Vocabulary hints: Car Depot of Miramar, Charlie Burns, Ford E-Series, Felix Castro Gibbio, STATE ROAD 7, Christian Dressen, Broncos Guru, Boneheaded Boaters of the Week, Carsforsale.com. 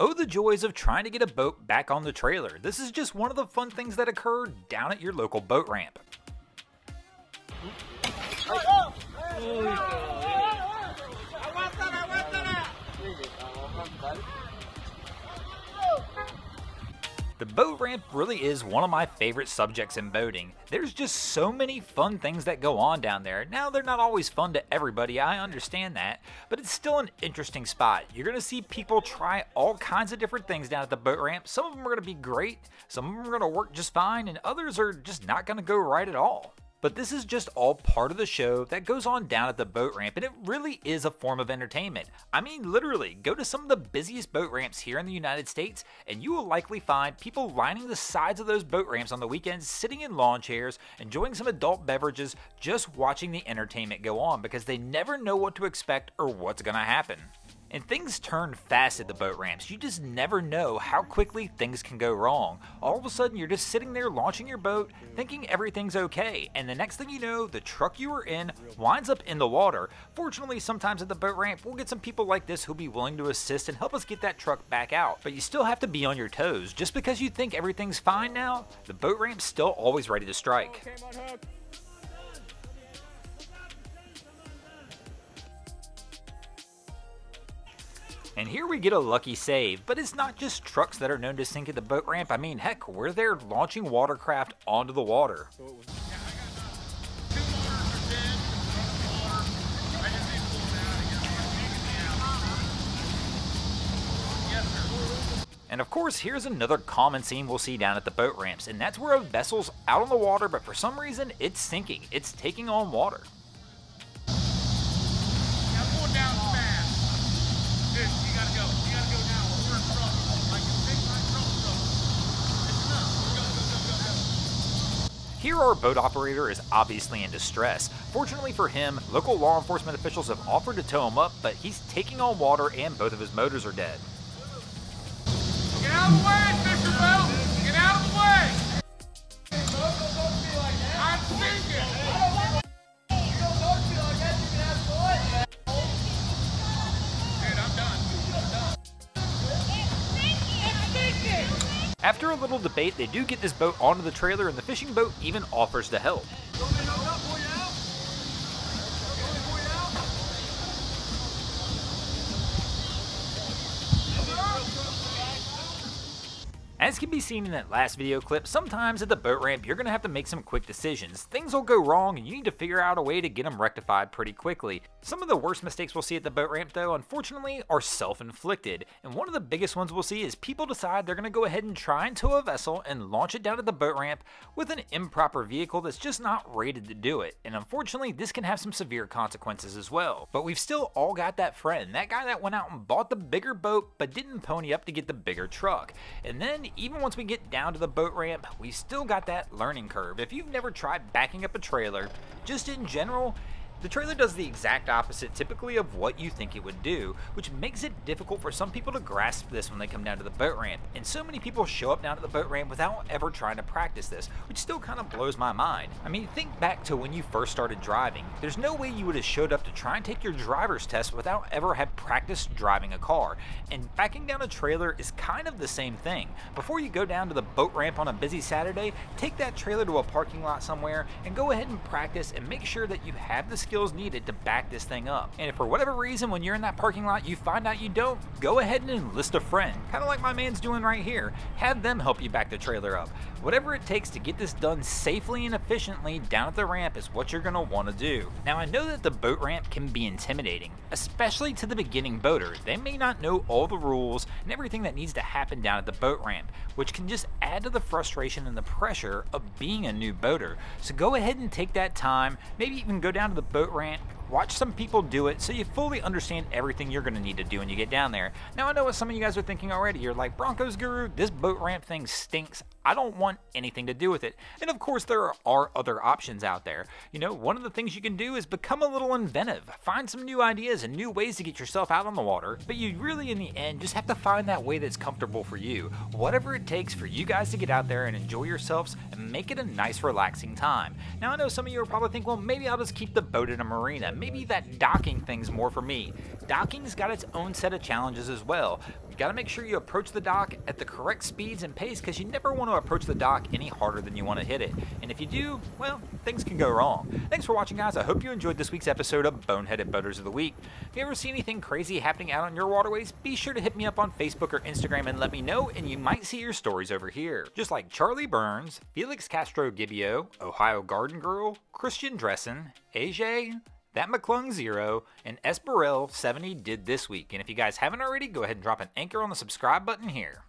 Oh, the joys of trying to get a boat back on the trailer. This is just one of the fun things that occur down at your local boat ramp. The boat ramp really is one of my favorite subjects in boating. There's just so many fun things that go on down there. Now, they're not always fun to everybody, I understand that, but it's still an interesting spot. You're gonna see people try all kinds of different things down at the boat ramp. Some of them are gonna be great, some of them are gonna work just fine, and others are just not gonna go right at all. But this is just all part of the show that goes on down at the boat ramp, and it really is a form of entertainment. I mean, literally, go to some of the busiest boat ramps here in the United States, and you will likely find people lining the sides of those boat ramps on the weekends, sitting in lawn chairs, enjoying some adult beverages, just watching the entertainment go on, because they never know what to expect or what's gonna happen. And things turn fast at the boat ramps. You just never know how quickly things can go wrong. All of a sudden, you're just sitting there launching your boat, thinking everything's okay, and the next thing you know, the truck you were in winds up in the water. Fortunately, sometimes at the boat ramp, we'll get some people like this who'll be willing to assist and help us get that truck back out. But you still have to be on your toes. Just because you think everything's fine now, the boat ramp's still always ready to strike. And here we get a lucky save, but it's not just trucks that are known to sink at the boat ramp. I mean, heck, we're there launching watercraft onto the water. And of course, here's another common scene we'll see down at the boat ramps, and that's where a vessel's out on the water, but for some reason, it's sinking. It's taking on water. Here our boat operator is obviously in distress. Fortunately for him, local law enforcement officials have offered to tow him up, but he's taking on water and both of his motors are dead. Get out of the way, Fisher Boat! Get out of the way! I'm sinking! Dude, I'm done. After a little debate, they do get this boat onto the trailer, and the fishing boat even offers to help. As can be seen in that last video clip, sometimes at the boat ramp, you're gonna have to make some quick decisions. Things will go wrong, and you need to figure out a way to get them rectified pretty quickly. Some of the worst mistakes we'll see at the boat ramp, though, unfortunately, are self-inflicted. And one of the biggest ones we'll see is people decide they're gonna go ahead and try and tow a vessel and launch it down at the boat ramp with an improper vehicle that's just not rated to do it. And unfortunately, this can have some severe consequences as well. But we've still all got that friend, that guy that went out and bought the bigger boat, but didn't pony up to get the bigger truck. And then, even once we get down to the boat ramp, we've still got that learning curve. If you've never tried backing up a trailer, just in general, the trailer does the exact opposite typically of what you think it would do, which makes it difficult for some people to grasp this when they come down to the boat ramp. And so many people show up down to the boat ramp without ever trying to practice this, which still kind of blows my mind. I mean, think back to when you first started driving. There's no way you would have showed up to try and take your driver's test without ever have practiced driving a car. And backing down a trailer is kind of the same thing. Before you go down to the boat ramp on a busy Saturday, take that trailer to a parking lot somewhere and go ahead and practice and make sure that you have the skills needed to back this thing up. And if for whatever reason when you're in that parking lot you find out you don't, go ahead and enlist a friend, kind of like my man's doing right here. Have them help you back the trailer up. Whatever it takes to get this done safely and efficiently down at the ramp is what you're gonna want to do. Now, I know that the boat ramp can be intimidating, especially to the beginning boater. They may not know all the rules and everything that needs to happen down at the boat ramp, which can just add to the frustration and the pressure of being a new boater. So go ahead and take that time, maybe even go down to the boat ramp, watch some people do it so you fully understand everything you're gonna need to do when you get down there. Now, I know what some of you guys are thinking already. You're like, Broncos Guru, this boat ramp thing stinks. I don't want anything to do with it. And of course, there are other options out there. You know, one of the things you can do is become a little inventive. Find some new ideas and new ways to get yourself out on the water. But you really, in the end, just have to find that way that's comfortable for you. Whatever it takes for you guys to get out there and enjoy yourselves and make it a nice, relaxing time. Now, I know some of you are probably thinking, well, maybe I'll just keep the boat in a marina. maybe that docking thing's more for me. Docking's got its own set of challenges as well. You gotta make sure you approach the dock at the correct speeds and pace, because you never want to approach the dock any harder than you want to hit it. And if you do, well, things can go wrong. Thanks for watching, guys. I hope you enjoyed this week's episode of Boneheaded Boaters of the Week. If you ever see anything crazy happening out on your waterways, be sure to hit me up on Facebook or Instagram and let me know, and you might see your stories over here. Just like Charlie Burns, Felix Castro Gibbio, Ohio Garden Girl, Christian Dressen, AJ, That McClung 0, and Esbarel 70 did this week. And if you guys haven't already, go ahead and drop an anchor on the subscribe button here.